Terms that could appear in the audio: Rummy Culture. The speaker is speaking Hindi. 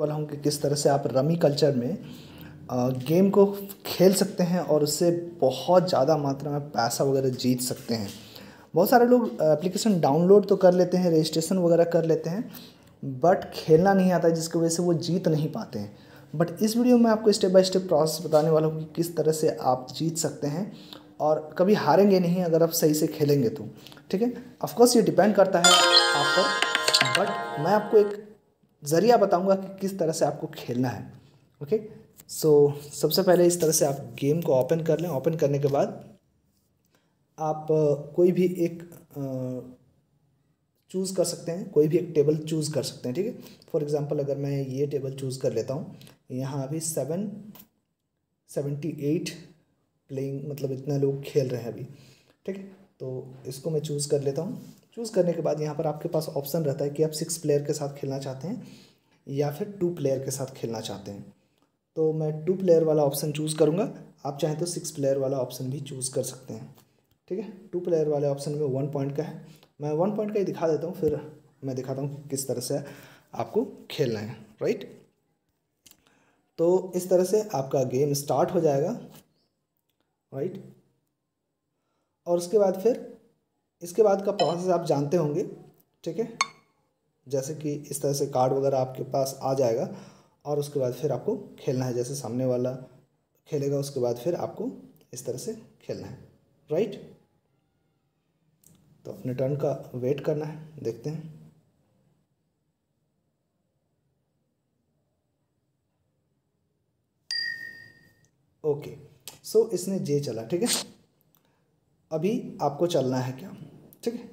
वाला हूँ कि किस तरह से आप रमी कल्चर में गेम को खेल सकते हैं और उससे बहुत ज़्यादा मात्रा में पैसा वगैरह जीत सकते हैं। बहुत सारे लोग एप्लीकेशन डाउनलोड तो कर लेते हैं, रजिस्ट्रेशन वगैरह कर लेते हैं, बट खेलना नहीं आता, जिसकी वजह से वो जीत नहीं पाते हैं। बट इस वीडियो में आपको स्टेप बाय स्टेप प्रोसेस बताने वाला हूँ कि किस तरह से आप जीत सकते हैं और कभी हारेंगे नहीं अगर आप सही से खेलेंगे तो, ठीक है। ऑफकोर्स ये डिपेंड करता है आप पर, बट मैं आपको एक ज़रिया बताऊँगा कि किस तरह से आपको खेलना है। ओके, सो सबसे पहले इस तरह से आप गेम को ओपन कर लें। ओपन करने के बाद आप कोई भी एक चूज़ कर सकते हैं, कोई भी एक टेबल चूज़ कर सकते हैं, ठीक है। फॉर एग्जांपल अगर मैं ये टेबल चूज़ कर लेता हूँ, यहाँ अभी 778 प्लेइंग, मतलब इतने लोग खेल रहे हैं अभी, ठीक है। तो इसको मैं चूज़ कर लेता हूँ। चूज़ करने के बाद यहाँ पर आपके पास ऑप्शन रहता है कि आप 6 प्लेयर के साथ खेलना चाहते हैं या फिर 2 प्लेयर के साथ खेलना चाहते हैं। तो मैं 2 प्लेयर वाला ऑप्शन चूज़ करूँगा। आप चाहें तो 6 प्लेयर वाला ऑप्शन भी चूज़ कर सकते हैं, ठीक है। 2 प्लेयर वाले ऑप्शन में 1 पॉइंट का है, मैं 1 पॉइंट का ही दिखा देता हूँ, फिर मैं दिखाता हूँ किस तरह से आपको खेलना है, राइट। तो इस तरह से आपका गेम स्टार्ट हो जाएगा, राइट। और उसके बाद फिर इसके बाद का प्रोसेस आप जानते होंगे, ठीक है। जैसे कि इस तरह से कार्ड वगैरह आपके पास आ जाएगा और उसके बाद फिर आपको खेलना है। जैसे सामने वाला खेलेगा उसके बाद फिर आपको इस तरह से खेलना है, राइट। तो अपने टर्न का वेट करना है, देखते हैं। ओके, सो इसने जे चला, ठीक है। अभी आपको चलना है क्या, ठीक है।